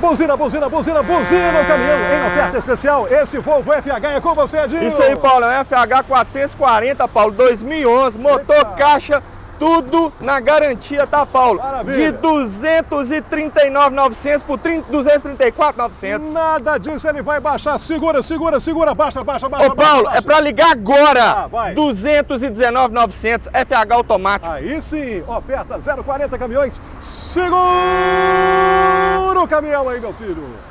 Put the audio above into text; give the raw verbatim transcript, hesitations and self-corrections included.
Buzina, buzina, buzina, buzina o caminhão em oferta especial. Esse Volvo F H é com você, Edinho. Isso aí, Paulo, é F H quatrocentos e quarenta, Paulo, dois mil e onze, motor, eita, caixa, tudo na garantia, tá, Paulo? Maravilha. De duzentos e trinta e nove mil e novecentos por duzentos e trinta e quatro mil e novecentos. Nada disso, ele vai baixar. Segura, segura, segura. Baixa, baixa, baixa. Ô, Paulo, baixa, baixa. É pra ligar agora. Ah, duzentos e dezenove mil e novecentos, F H automático. Aí sim, oferta zero quarenta caminhões. Segura o caminhão aí, meu filho.